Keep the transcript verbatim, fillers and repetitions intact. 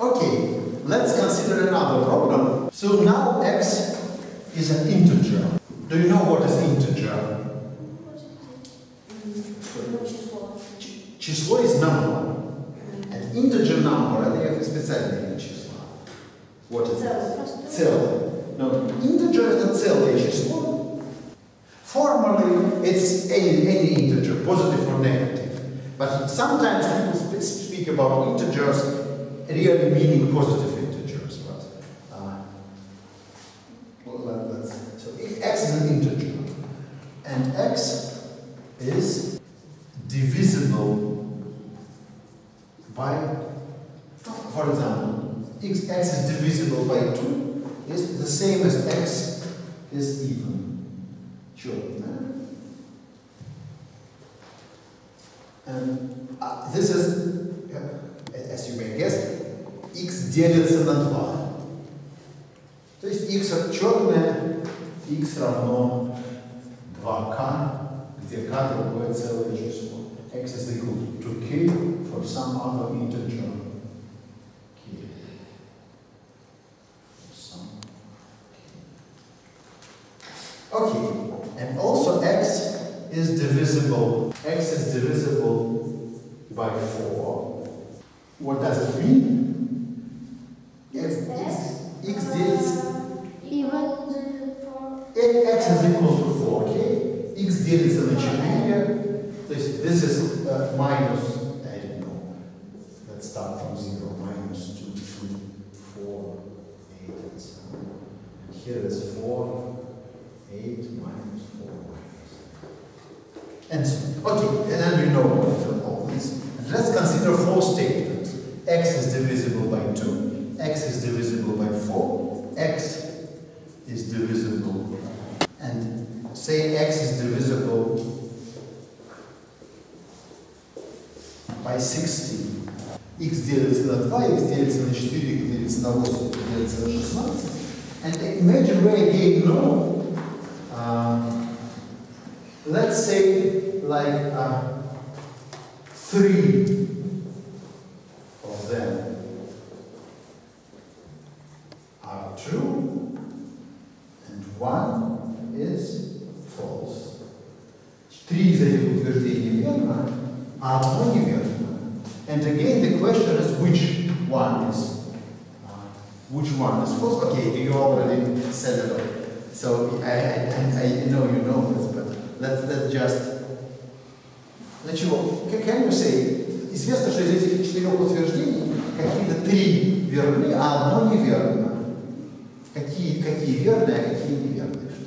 Okay, let's consider another problem. So now x is an integer. Do you know what is integer? Число is number. An integer number, это их специальное число. What is it? Целое. No, integer это целое число. Formally, it's any, any integer, positive or negative. But sometimes people speak about integers really meaning positive integers, but uh, well, that's it. So x is an integer, and x is divisible by, for example, x, x is divisible by two is the same as x is even. Sure. And uh, this is, yeah, as you may guess, x делится на два. То есть x черное, x равно два k, где k другое целое число. X is equal to k for some other integer. K. Some k. Okay, and also x is divisible. X is divisible by four. What does it mean? Yes, x, x deals even four. X is equal to four, okay? X deals in the chimera. This, this is uh, minus, I don't know. Let's start from zero. Minus two, two, four, eight, and seven. Here is four, eight, minus four, minus. And so, okay, and then we know all this. Let's consider four statements. X is divisible by two, x is divisible by four, x is divisible, and say x is divisible by sixteen. X делится на два, x делится на четыре, x делится на восемь, x делится на шестнадцать. And imagine where again, no? Uh, let's say like uh, three. Them are true and one is false. Three из этих утверждений верно, а одно неверно. And again the question is which one is uh, which one is false? Okay, you already said it. So I, I, I know you know this, but let's let's just let you. Can you say? Известно, что из этих четырех утверждений какие-то три верны, а одно неверно. Какие, какие верные, а какие неверные.